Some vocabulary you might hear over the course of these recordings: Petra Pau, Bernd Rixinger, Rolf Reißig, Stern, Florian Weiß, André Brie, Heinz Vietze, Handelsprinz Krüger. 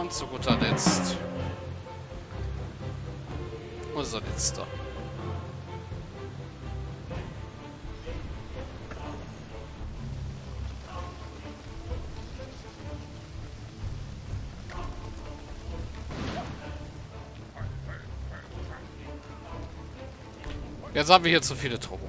Und zu guter Letzt unser letzter. Jetzt haben wir hier zu viele Truppen.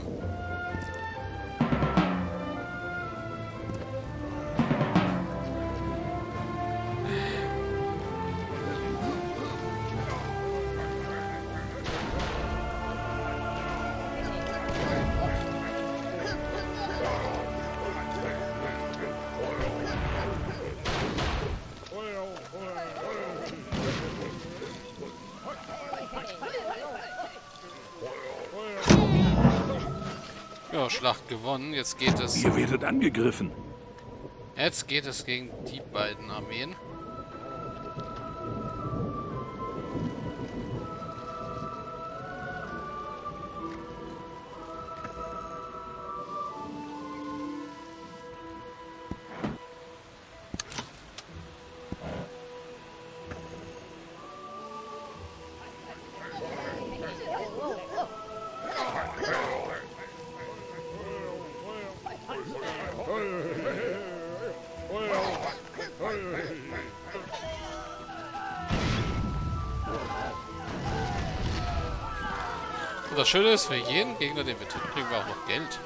Schlacht gewonnen. Jetzt geht es... Ihr werdet angegriffen. Jetzt geht es gegen die beiden Armeen. Und das Schöne ist, für jeden Gegner, den wir töten, kriegen wir auch noch Geld.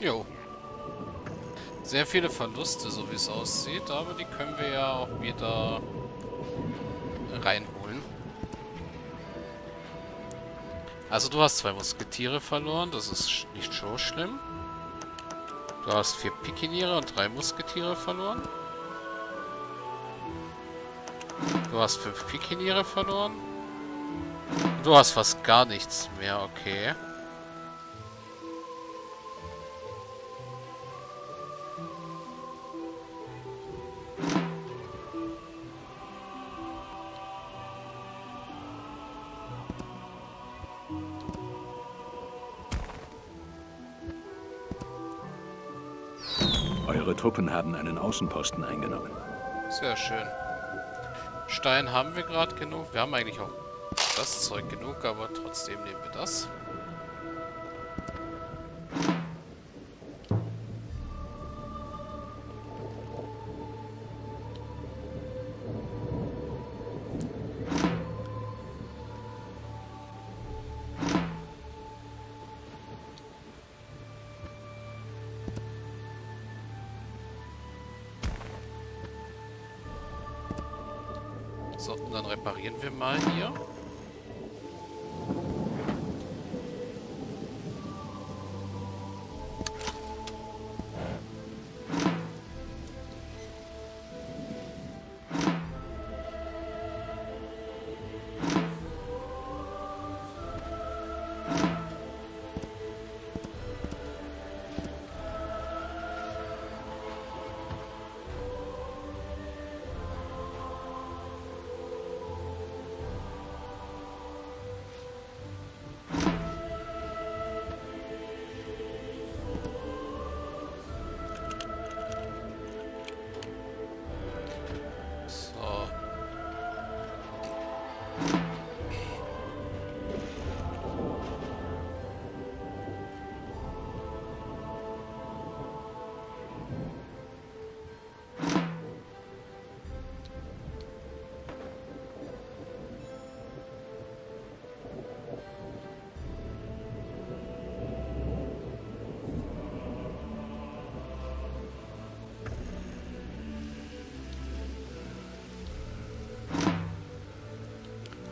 Jo. Sehr viele Verluste, so wie es aussieht, aber die können wir ja auch wieder reinholen. Also du hast 2 Musketiere verloren, das ist nicht so schlimm. Du hast 4 Pikiniere und 3 Musketiere verloren. Du hast 5 Pikiniere verloren. Du hast fast gar nichts mehr, okay. Eure Truppen haben einen Außenposten eingenommen. Sehr schön. Stein haben wir gerade genug. Wir haben eigentlich auch das Zeug genug, aber trotzdem nehmen wir das. So, und dann reparieren wir mal hier.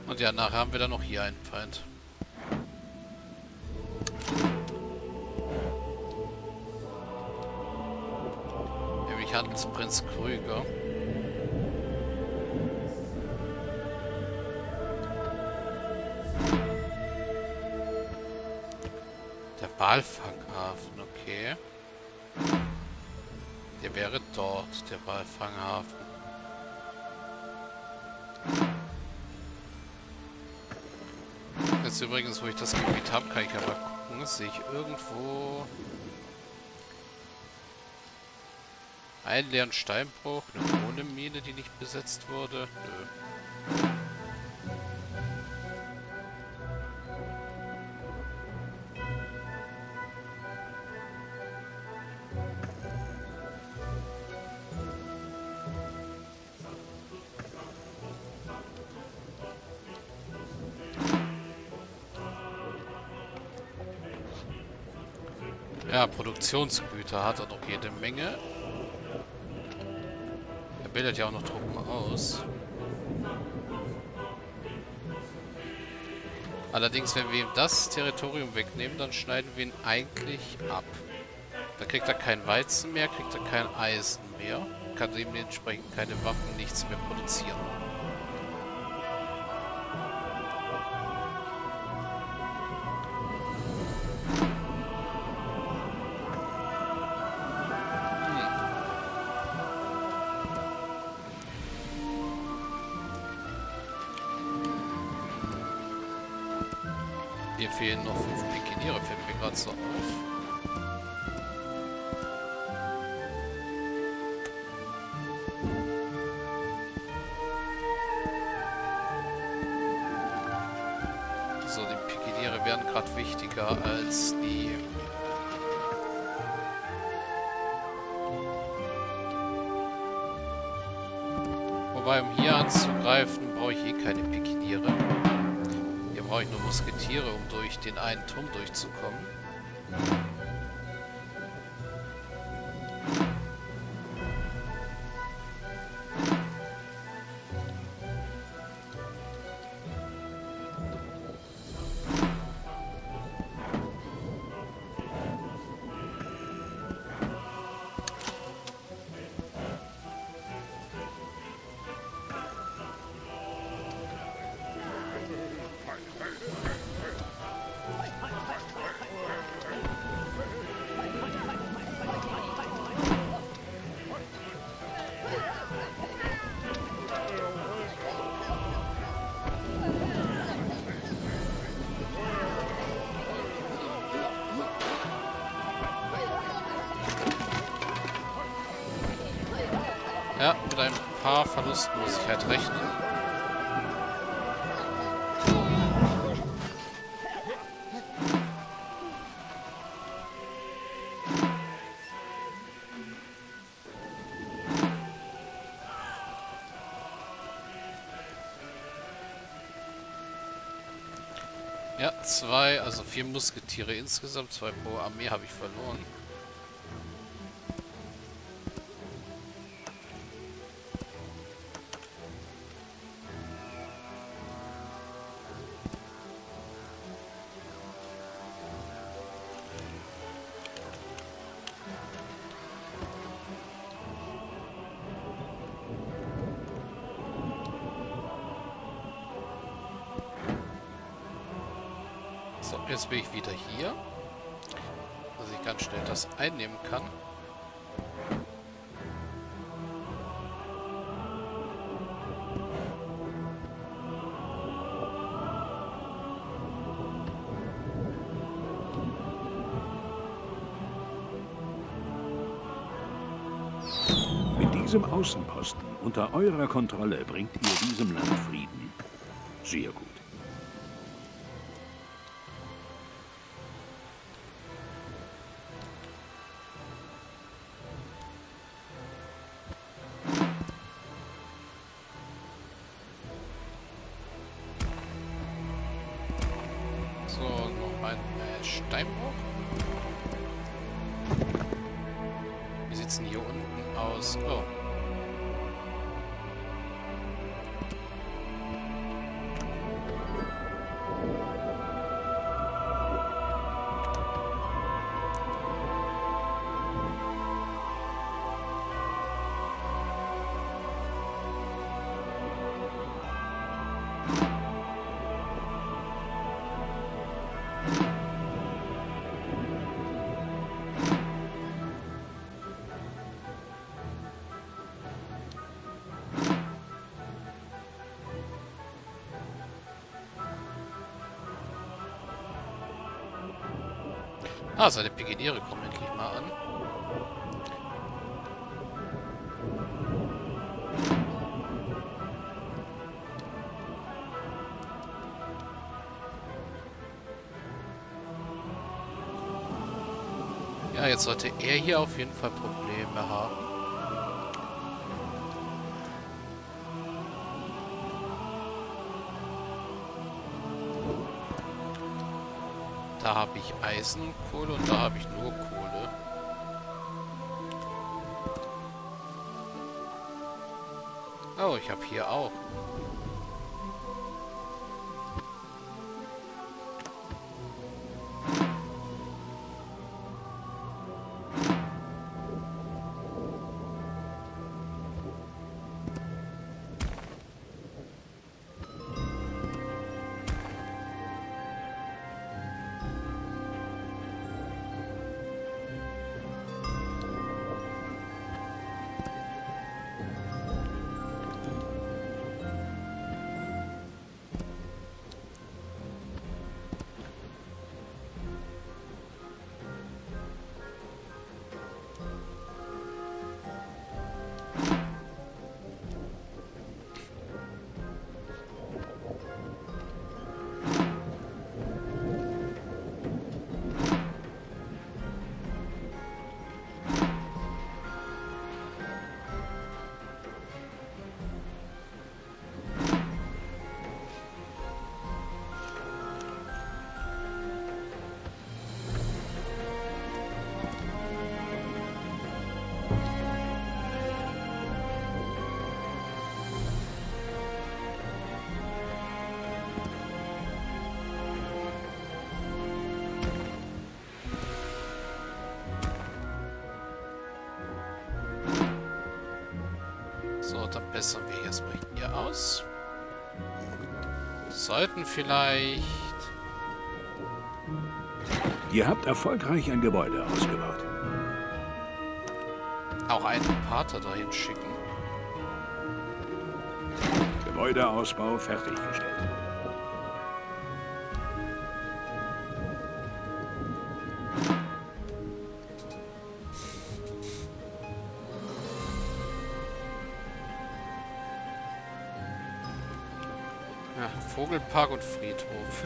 Und ja, nachher haben wir dann noch hier einen Feind. Nämlich Handelsprinz Krüger. Der Walfanghafen, okay. Der wäre dort, der Walfanghafen. Jetzt übrigens, wo ich das Gebiet habe, kann ich aber gucken, das sehe ich irgendwo einen leeren Steinbruch, eine Kohle-Mine, die nicht besetzt wurde. Nö. Ja, Produktionsgüter hat er noch jede Menge. Er bildet ja auch noch Truppen aus. Allerdings, wenn wir ihm das Territorium wegnehmen, dann schneiden wir ihn eigentlich ab. Da kriegt er kein Weizen mehr, kriegt er kein Eisen mehr. Kann dementsprechend keine Waffen, nichts mehr produzieren. Hier fehlen noch 5 Pikiniere, fällt mir gerade so auf. So, die Pikiniere werden gerade wichtiger als die... Wobei, um hier anzugreifen, brauche ich eh keine Pikiniere. Brauche ich nur Musketiere, um durch den einen Turm durchzukommen. Ja, mit ein paar Verlusten muss ich halt rechnen. Ja, 2, also 4 Musketiere insgesamt, 2 pro Armee habe ich verloren. So, jetzt bin ich wieder hier, dass ich ganz schnell das einnehmen kann. Mit diesem Außenposten unter eurer Kontrolle bringt ihr diesem Land Frieden. Sehr gut. So, noch ein Steinbruch. Wir sitzen hier unten aus. Oh. Ah, seine Pioniere kommen endlich mal an. Ja, jetzt sollte er hier auf jeden Fall Probleme haben. Da habe ich Eisenkohle und da habe ich nur Kohle. Oh, ich habe hier auch. Dann bessern wir erstmal hier aus. Sollten vielleicht... Ihr habt erfolgreich ein Gebäude ausgebaut. Auch einen Pater dahin schicken. Gebäudeausbau fertiggestellt. Vogelpark und Friedhof.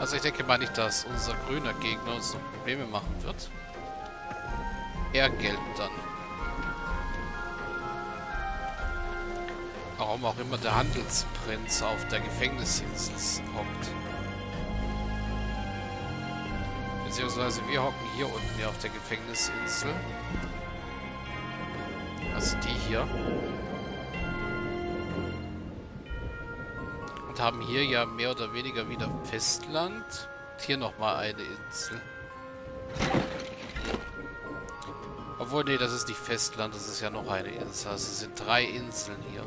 Also ich denke mal nicht, dass unser grüner Gegner uns noch Probleme machen wird. Eher gelb dann. Warum auch immer der Handelsprinz auf der Gefängnisinsel hockt. Beziehungsweise wir hocken hier unten auf der Gefängnisinsel. Also die hier. Haben hier ja mehr oder weniger wieder Festland. Und hier nochmal eine Insel. Obwohl, nee, das ist nicht Festland, das ist ja noch eine Insel. Also es sind 3 Inseln hier.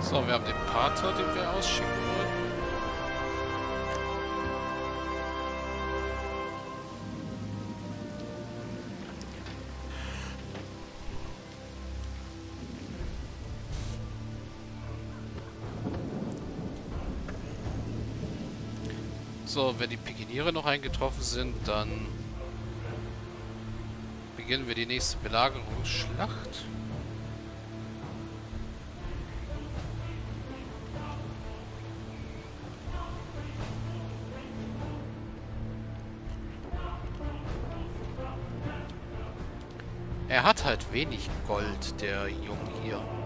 So, wir haben den Pater, den wir ausschicken wollen. So, wenn die Pikeniere noch eingetroffen sind, dann beginnen wir die nächste Belagerungsschlacht. Er hat halt wenig Gold, der Junge hier.